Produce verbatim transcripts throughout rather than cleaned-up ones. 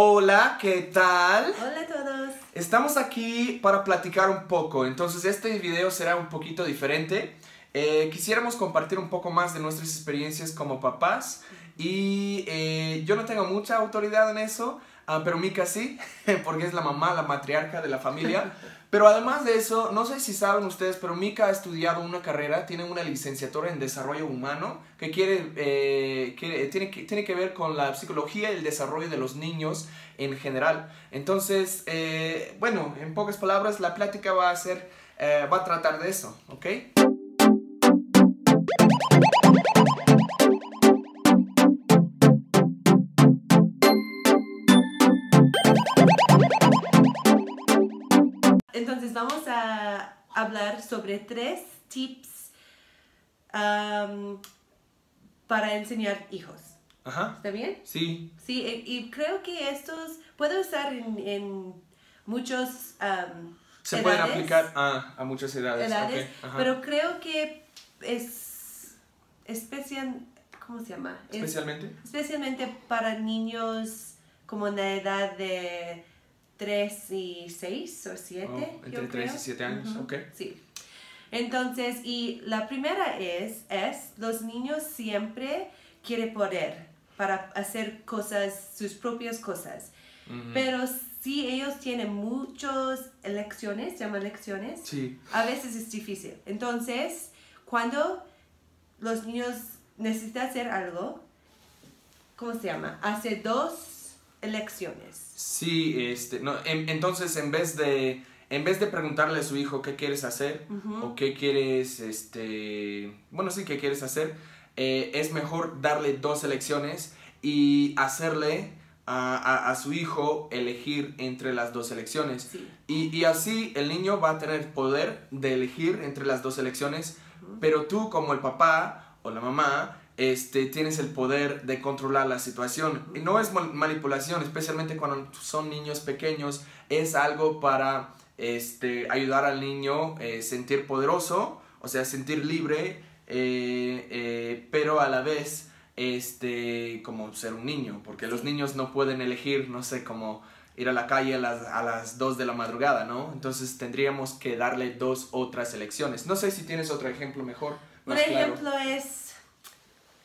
Hola, ¿qué tal? Hola a todos. Estamos aquí para platicar un poco, entonces este video será un poquito diferente. Eh, quisiéramos compartir un poco más de nuestras experiencias como papás y eh, yo no tengo mucha autoridad en eso, uh, pero Mika sí, porque es la mamá, la matriarca de la familia. Pero además de eso, no sé si saben ustedes, pero Mika ha estudiado una carrera, tiene una licenciatura en desarrollo humano que, quiere, eh, que, tiene, que tiene que ver con la psicología y el desarrollo de los niños en general. Entonces, eh, bueno, en pocas palabras, la plática va a, ser, eh, va a tratar de eso, ¿ok? Entonces vamos a hablar sobre tres tips um, para enseñar hijos. Ajá. ¿Está bien? Sí. Sí, y, y creo que estos puedo usar en, en muchos um, Se edades, pueden aplicar a, a muchas edades. edades okay. Pero creo que es especial, ¿cómo se llama? Especialmente. Es, especialmente para niños como en la edad de tres y seis o siete, oh, entre yo tres creo. y siete años, uh-huh. Ok. Sí. Entonces, y la primera es, es, los niños siempre quieren poder para hacer cosas, sus propias cosas. Uh-huh. Pero si ellos tienen muchas elecciones, llaman elecciones, sí. A veces es difícil. Entonces, cuando los niños necesitan hacer algo, ¿cómo se llama? Hace dos elecciones. Sí, este, no, en, entonces en vez de en vez de preguntarle a su hijo qué quieres hacer, uh-huh. o qué quieres, este, bueno sí, qué quieres hacer, eh, es mejor darle dos elecciones y hacerle a, a, a su hijo elegir entre las dos elecciones. Sí. Y, y así el niño va a tener poder de elegir entre las dos elecciones, uh-huh. pero tú como el papá o la mamá, Este, tienes el poder de controlar la situación. Y no es manipulación, especialmente cuando son niños pequeños. Es algo para este, ayudar al niño a eh, sentir poderoso, o sea, sentir libre, eh, eh, pero a la vez este, como ser un niño, porque los niños no pueden elegir, no sé, como ir a la calle a las, a las dos de la madrugada, ¿no? Entonces tendríamos que darle dos otras elecciones. No sé si tienes otro ejemplo mejor. Por ejemplo claro. es...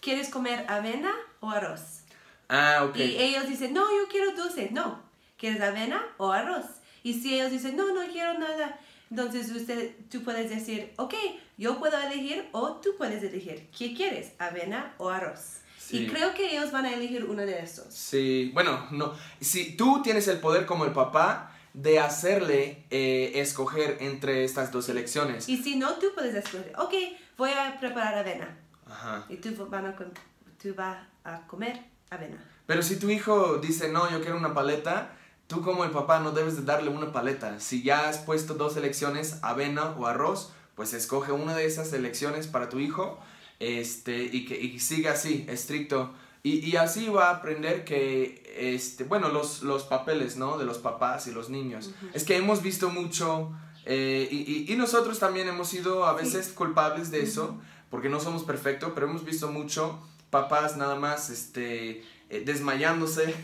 ¿Quieres comer avena o arroz? Ah, ok. Y ellos dicen, no, yo quiero dulce. No, ¿quieres avena o arroz? Y si ellos dicen, no, no quiero nada, entonces usted, tú puedes decir, ok, yo puedo elegir o tú puedes elegir. ¿Qué quieres, avena o arroz? Sí. Y creo que ellos van a elegir uno de esos. Sí, bueno, no. Si tú tienes el poder como el papá de hacerle eh, escoger entre estas dos elecciones. Y si no, tú puedes escoger, ok, voy a preparar avena. Ajá. Y tú, van a, tú vas a comer avena. Pero si tu hijo dice, no, yo quiero una paleta, tú como el papá no debes de darle una paleta. Si ya has puesto dos elecciones, avena o arroz, pues escoge una de esas elecciones para tu hijo este, y que y siga así, estricto. Y, y así va a aprender que, este, bueno, los, los papeles, ¿no? De los papás y los niños. Uh-huh. Es que hemos visto mucho, eh, y, y, y nosotros también hemos sido a veces sí. culpables de uh-huh. eso. Porque no somos perfectos, pero hemos visto mucho papás nada más este, eh, desmayándose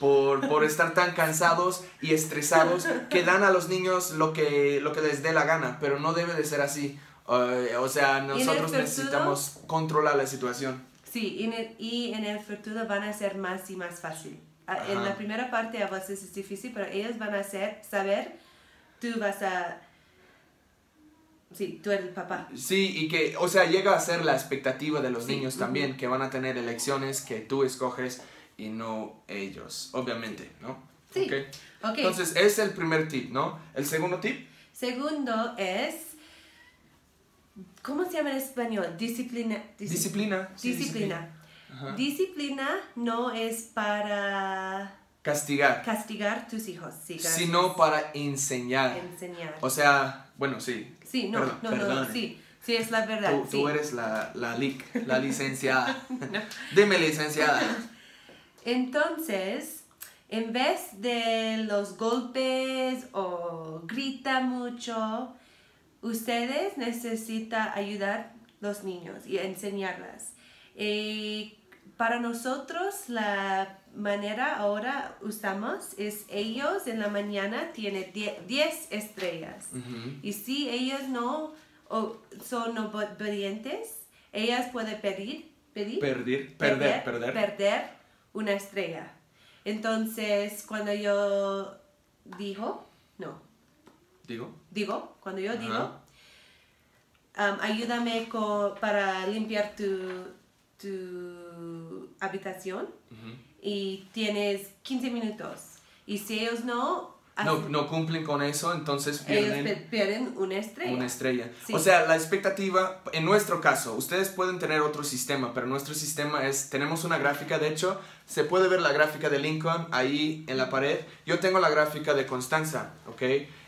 por, por estar tan cansados y estresados que dan a los niños lo que, lo que les dé la gana, pero no debe de ser así. Uh, o sea, nosotros necesitamos futuro, controlar la situación. Sí, y en, el, y en el futuro van a ser más y más fácil. Ajá. En la primera parte a veces es difícil, pero ellos van a hacer, saber, tú vas a... Sí, tú eres el papá. Sí, y que, o sea, llega a ser la expectativa de los sí. niños también, uh-huh. que van a tener elecciones que tú escoges y no ellos, obviamente, ¿no? Sí. Okay. Okay. Entonces, ese es el primer tip, ¿no? ¿El segundo tip? Segundo es, ¿cómo se llama en español? Disciplina. Disci- disciplina. Sí, disciplina. Disciplina. Disciplina no es para... Castigar. Castigar tus hijos. Sí, sino para enseñar. Enseñar. O sea, bueno, sí. Sí, no, perdón, no, perdón. no, sí. Sí, es la verdad. Tú, sí. tú eres la, la, lic, la licenciada. No. Dime licenciada. Entonces, en vez de los golpes o grita mucho, ustedes necesitan ayudar a los niños y enseñarlas. Y Para nosotros la manera ahora usamos es ellos en la mañana tienen diez estrellas. Uh-huh. Y si ellos no o, son obedientes, ellas pueden pedir, pedir Perdir, perder, perder, perder. perder una estrella. Entonces, cuando yo digo, no. ¿Digo? Digo, cuando yo uh-huh. digo, um, ayúdame con, para limpiar tu... tu habitación uh-huh. y tienes quince minutos y si ellos no no, no cumplen con eso, entonces pierden, ellos pierden una estrella, una estrella. Sí. O sea, la expectativa en nuestro caso, ustedes pueden tener otro sistema, pero nuestro sistema es, tenemos una gráfica, de hecho se puede ver la gráfica de Lincoln ahí en la pared, yo tengo la gráfica de Constanza, ok,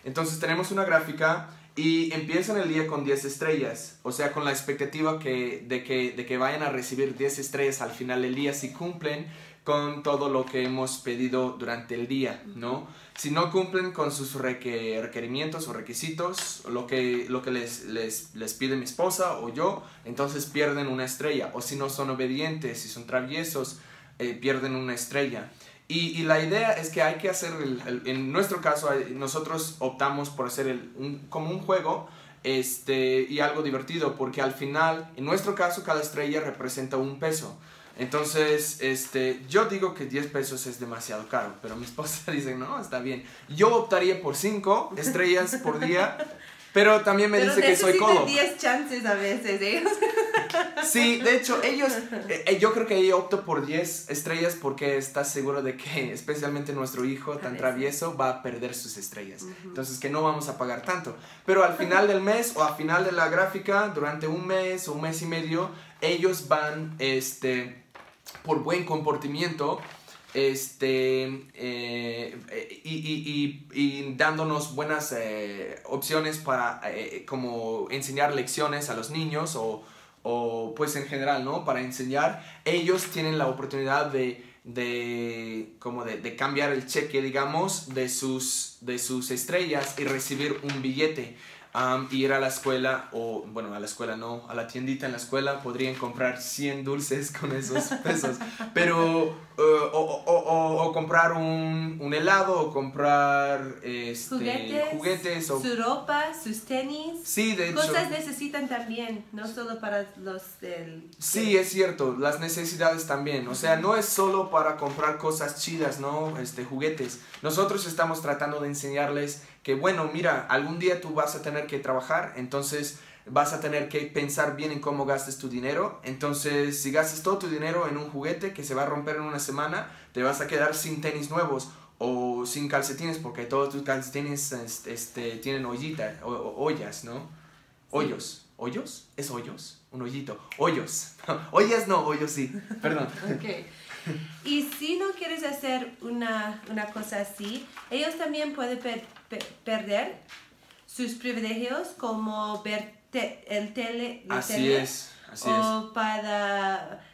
entonces tenemos una gráfica. Y empiezan el día con diez estrellas, o sea, con la expectativa que, de, que, de que vayan a recibir diez estrellas al final del día si cumplen con todo lo que hemos pedido durante el día, ¿no? Si no cumplen con sus requerimientos o requisitos, lo que, lo que les, les, les pide mi esposa o yo, entonces pierden una estrella. O si no son obedientes, si son traviesos, eh, pierden una estrella. Y, y la idea es que hay que hacer, el, el, en nuestro caso, nosotros optamos por hacer el, un, como un juego este, y algo divertido, porque al final, en nuestro caso, cada estrella representa un peso. Entonces, este, yo digo que diez pesos es demasiado caro, pero mi esposa dice, no, está bien. Yo optaría por cinco estrellas por día. Pero también me pero dice que soy codo. diez chances a veces, ellos. Sí, de hecho, ellos, eh, yo creo que ella opta por diez estrellas porque está seguro de que, especialmente nuestro hijo tan travieso, va a perder sus estrellas. Uh-huh. Entonces, que no vamos a pagar tanto. Pero al final del mes o al final de la gráfica, durante un mes o un mes y medio, ellos van, este, por buen comportamiento, este eh, eh, y, y, y, y dándonos buenas eh, opciones para eh, como enseñar lecciones a los niños o, o pues en general, ¿no? Para enseñar, ellos tienen la oportunidad de, de como de, de cambiar el cheque, digamos, de sus, de sus estrellas y recibir un billete. Um, ir a la escuela, o bueno, a la escuela no, a la tiendita en la escuela podrían comprar cien dulces con esos pesos, pero uh, o, o, o, o comprar un, un helado, o comprar este, juguetes, juguetes o, su ropa, sus tenis, sí, de cosas hecho, necesitan también, no solo para los del... Sí, es cierto, las necesidades también, o sea, no es solo para comprar cosas chidas, ¿no? Este, juguetes, nosotros estamos tratando de enseñarles que bueno, mira, algún día tú vas a tener que trabajar, entonces vas a tener que pensar bien en cómo gastas tu dinero, entonces si gastas todo tu dinero en un juguete que se va a romper en una semana, te vas a quedar sin tenis nuevos o sin calcetines porque todos tus calcetines este, este, tienen ollitas, o, o, ollas, ¿no? Hoyos, ¿hoyos? ¿Es hoyos? Un hoyito, hoyos, ollas no, hoyos sí, perdón. Okay. Y si no quieres hacer una, una cosa así, ellos también pueden per, per, perder sus privilegios como ver te, el tele. El así tele, es, así o es. Para,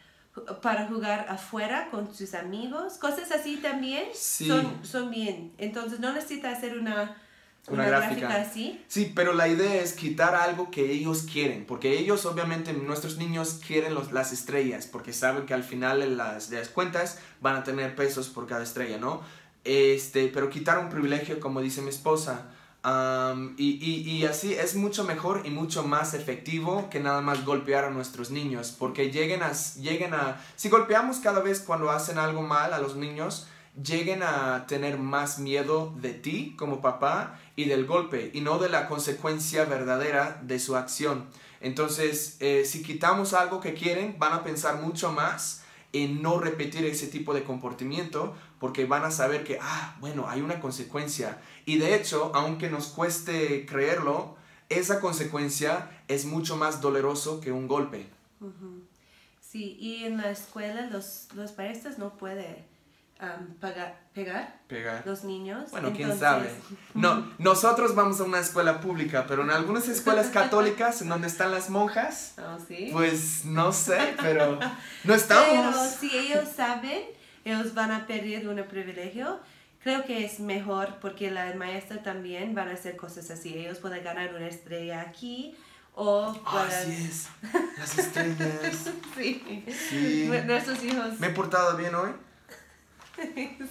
para jugar afuera con sus amigos, cosas así también sí. son, son bien. Entonces no necesitas hacer una... Una, una gráfica. gráfica así. Sí, pero la idea es quitar algo que ellos quieren, porque ellos obviamente, nuestros niños quieren los, las estrellas, porque saben que al final de las, de las cuentas van a tener pesos por cada estrella, ¿no? Este, pero quitar un privilegio, como dice mi esposa, um, y, y, y así es mucho mejor y mucho más efectivo que nada más golpear a nuestros niños, porque lleguen a, lleguen a si golpeamos cada vez cuando hacen algo mal a los niños, lleguen a tener más miedo de ti como papá y del golpe y no de la consecuencia verdadera de su acción. Entonces, eh, si quitamos algo que quieren, van a pensar mucho más en no repetir ese tipo de comportamiento porque van a saber que, ah, bueno, hay una consecuencia. Y de hecho, aunque nos cueste creerlo, esa consecuencia es mucho más doloroso que un golpe. Uh-huh. Sí, y en la escuela los, los maestros no pueden... Um, pagar, pegar, pegar los niños. Bueno, entonces... quién sabe. No, nosotros vamos a una escuela pública, pero en algunas escuelas católicas en donde están las monjas, oh, ¿sí? Pues no sé, pero no estamos. Pero si ellos saben, ellos van a perder un privilegio. Creo que es mejor porque la maestra también van a hacer cosas así. Ellos pueden ganar una estrella aquí O para... Así es, las estrellas. Sí. Sí. Nuestros hijos. ¿Me he portado bien hoy?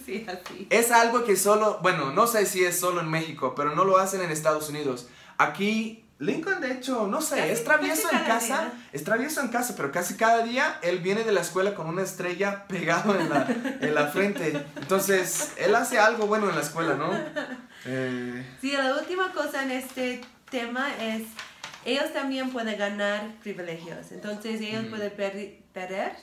Sí, así. Es algo que solo, bueno, no sé si es solo en México, pero no lo hacen en Estados Unidos. Aquí, Lincoln, de hecho, no sé, casi, es travieso en casa, día. es travieso en casa, pero casi cada día él viene de la escuela con una estrella pegada en la, en la frente. Entonces, él hace algo bueno en la escuela, ¿no? Eh... Sí, la última cosa en este tema es... Ellos también pueden ganar privilegios, entonces ellos mm. pueden perder, perder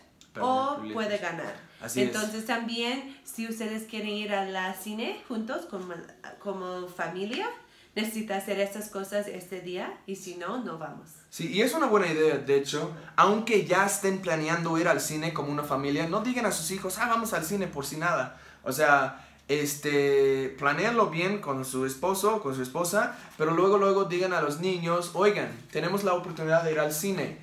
o pueden ganar. Así entonces es. También, si ustedes quieren ir a la cine juntos como, como familia, necesita hacer estas cosas este día y si no, no vamos. Sí, y es una buena idea, de hecho, aunque ya estén planeando ir al cine como una familia, no digan a sus hijos, ah, vamos al cine por si nada. O sea... Este, planéanlo bien con su esposo, con su esposa, pero luego, luego digan a los niños, oigan, tenemos la oportunidad de ir al cine,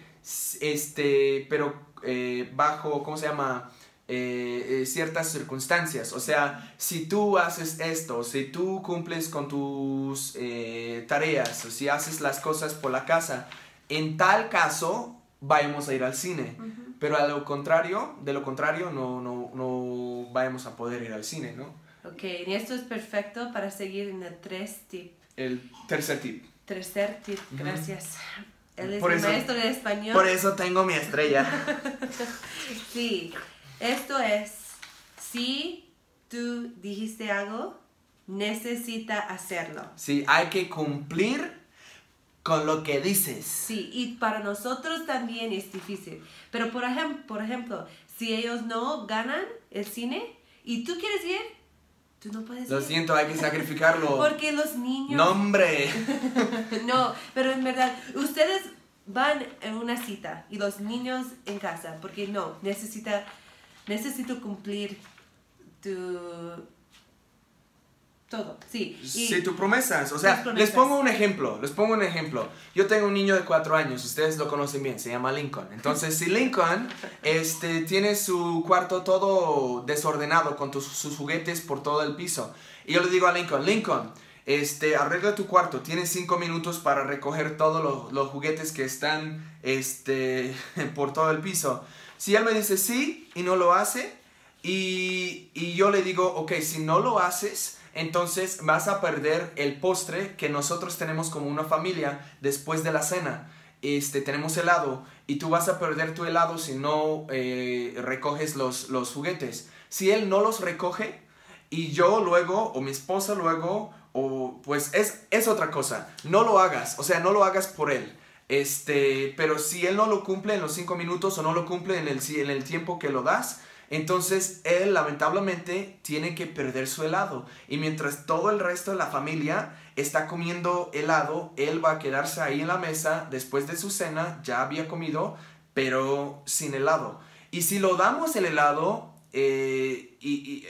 este, pero eh, bajo, ¿cómo se llama? Eh, eh, ciertas circunstancias, o sea, si tú haces esto, si tú cumples con tus eh, tareas, o si haces las cosas por la casa, en tal caso, vayamos a ir al cine. Uh-huh. Pero a lo contrario, de lo contrario, no, no, no vayamos a poder ir al cine, ¿no? Ok, y esto es perfecto para seguir en el tres tip. El tercer tip. Tercer tip, gracias. Uh-huh. Él es mi maestro de español. Por eso tengo mi estrella. Sí, esto es, si tú dijiste algo, necesita hacerlo. Sí, hay que cumplir con lo que dices. Sí, y para nosotros también es difícil. Pero por ejemplo, por ejemplo si ellos no ganan el cine y tú quieres ir, tú no puedes Lo ir. siento, hay que sacrificarlo. Porque los niños... ¡No, hombre! No, pero en verdad, ustedes van en una cita y los niños en casa, porque no, necesita, necesito cumplir tu... todo, sí. Y sí, tus promesas. O sea, promesas. les pongo un ejemplo, les pongo un ejemplo. Yo tengo un niño de cuatro años, ustedes lo conocen bien, se llama Lincoln. Entonces, si Lincoln este, tiene su cuarto todo desordenado con tus, sus juguetes por todo el piso, y yo le digo a Lincoln, Lincoln, este, arregla tu cuarto, tienes cinco minutos para recoger todos los, los juguetes que están este, por todo el piso. Si él me dice sí y no lo hace, y, y yo le digo, ok, si no lo haces... Entonces vas a perder el postre que nosotros tenemos como una familia después de la cena. Este, tenemos helado y tú vas a perder tu helado si no eh, recoges los, los juguetes. Si él no los recoge y yo luego o mi esposa luego, o, pues es, es otra cosa. No lo hagas, o sea, no lo hagas por él. Este, pero si él no lo cumple en los cinco minutos o no lo cumple en el, en el tiempo que lo das... Entonces, él lamentablemente tiene que perder su helado. Y mientras todo el resto de la familia está comiendo helado, él va a quedarse ahí en la mesa después de su cena, ya había comido, pero sin helado. Y si lo damos el helado, eh, y, y,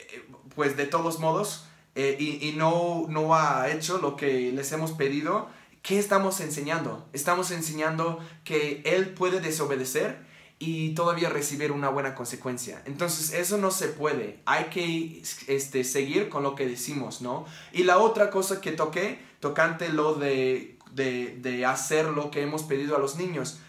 pues de todos modos, eh, y, y no, no ha hecho lo que les hemos pedido, ¿qué estamos enseñando? Estamos enseñando que él puede desobedecer y todavía recibir una buena consecuencia. Entonces eso no se puede. Hay que este, seguir con lo que decimos, ¿no? Y la otra cosa que toqué, tocante lo de, de, de hacer lo que hemos pedido a los niños.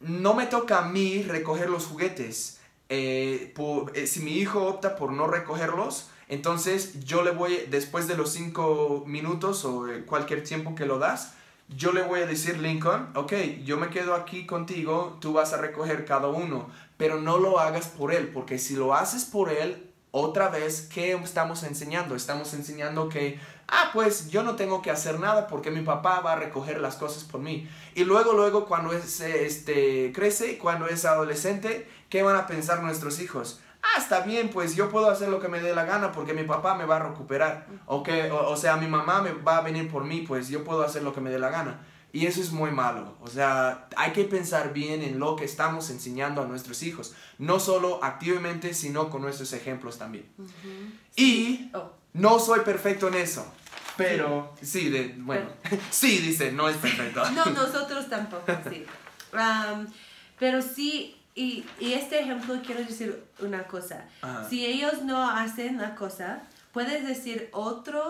No me toca a mí recoger los juguetes. Eh, por, eh, si mi hijo opta por no recogerlos, entonces yo le voy, después de los cinco minutos o cualquier tiempo que lo das, yo le voy a decir, Lincoln, ok, yo me quedo aquí contigo, tú vas a recoger cada uno, pero no lo hagas por él, porque si lo haces por él, otra vez, ¿qué estamos enseñando? Estamos enseñando que, ah, pues yo no tengo que hacer nada porque mi papá va a recoger las cosas por mí. Y luego, luego, cuando es, este, crece, cuando es adolescente, ¿qué van a pensar nuestros hijos? Ah, está bien, pues yo puedo hacer lo que me dé la gana porque mi papá me va a recuperar. Okay, o, o sea, mi mamá me va a venir por mí, pues yo puedo hacer lo que me dé la gana. Y eso es muy malo. O sea, hay que pensar bien en lo que estamos enseñando a nuestros hijos. No solo activamente, sino con nuestros ejemplos también. Uh-huh. Y oh. no soy perfecto en eso. Pero sí, sí de, bueno, pero, sí, dice, no es perfecto. No, nosotros tampoco, sí. Um, pero sí... Y, y este ejemplo quiero decir una cosa. Ajá. Si ellos no hacen la cosa, puedes decir otra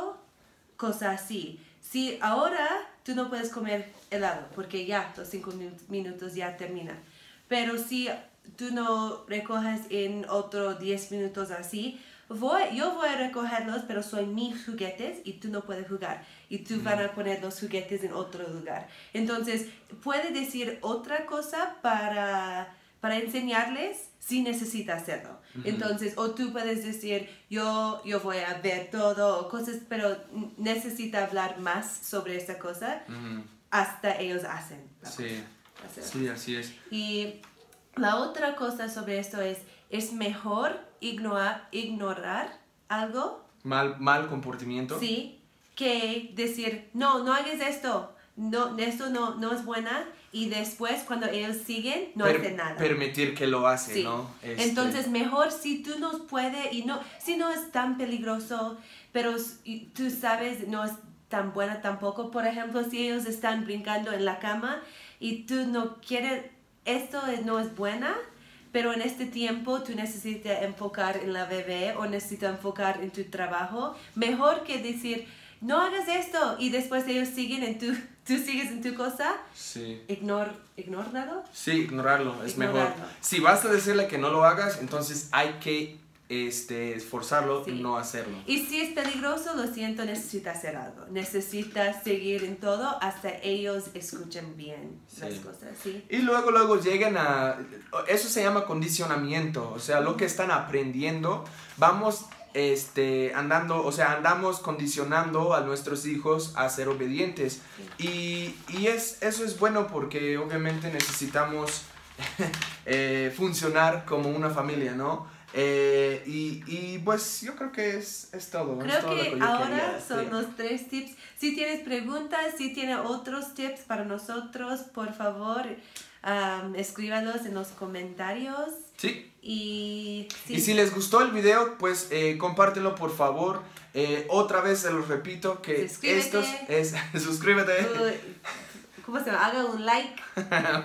cosa así. Si ahora tú no puedes comer helado porque ya los cinco minutos ya termina. Pero si tú no recoges en otros diez minutos así, voy, yo voy a recogerlos, pero son mis juguetes y tú no puedes jugar. Y tú mm. van a poner los juguetes en otro lugar. Entonces, puedes decir otra cosa para, para enseñarles si necesitas hacerlo. Mm. Entonces, o tú puedes decir, yo, yo voy a ver todo, o cosas, pero necesita hablar más sobre esta cosa mm. hasta ellos hacen la sí. cosa. Sí, así es. Y la otra cosa sobre esto es, es mejor ignorar, ignorar algo. Mal, mal comportamiento. Sí, que decir, no, no hagas esto, no, esto no, no es buena, y después cuando ellos siguen, no per, hacen nada. Permitir que lo hacen, sí. ¿no? Este... Entonces, mejor si tú nos puedes, y no, si no es tan peligroso, pero tú sabes, no es tan buena tampoco. Por ejemplo, si ellos están brincando en la cama y tú no quieres, esto no es buena, pero en este tiempo tú necesitas enfocar en la bebé o necesitas enfocar en tu trabajo. Mejor que decir, no hagas esto, y después ellos siguen en tu, tú sigues en tu cosa. Sí. Ignor, ¿Ignorarlo? Sí, ignorarlo, es ignorarlo. mejor. Si vas a decirle que no lo hagas, entonces hay que este, esforzarlo sí. y no hacerlo. Y si es peligroso, lo siento, necesitas hacer algo. Necesitas seguir en todo hasta ellos escuchen bien sí. las cosas. ¿sí? Y luego, luego llegan a... Eso se llama condicionamiento. O sea, lo que están aprendiendo, vamos... Este, andando, o sea, andamos condicionando a nuestros hijos a ser obedientes sí. y, y es, eso es bueno porque obviamente necesitamos eh, funcionar como una familia, ¿no? Eh, y, y pues yo creo que es, es todo. Creo es todo que, que ahora quería, son sí. los tres tips. Si tienes preguntas, si tienes otros tips para nosotros, por favor... Um, escríbanos en los comentarios. Sí. Y, sí. y si les gustó el video, pues eh, compártelo por favor. Eh, otra vez se los repito que estos es... Suscríbete. Uh, ¿Cómo se llama? Haga un like.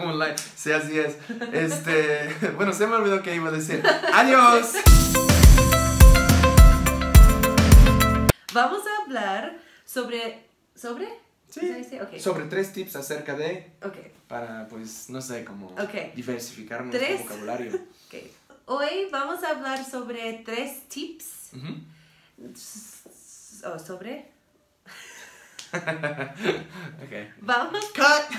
un like. Sí, así es. Este, bueno, se me olvidó que iba a decir. ¡Adiós! Vamos a hablar sobre... ¿Sobre? Sí, okay. sobre tres tips acerca de, okay. para pues, no sé, como okay. diversificar nuestro tres. vocabulario. Okay. Hoy vamos a hablar sobre tres tips, uh-huh. o sobre, okay. vamos, cut.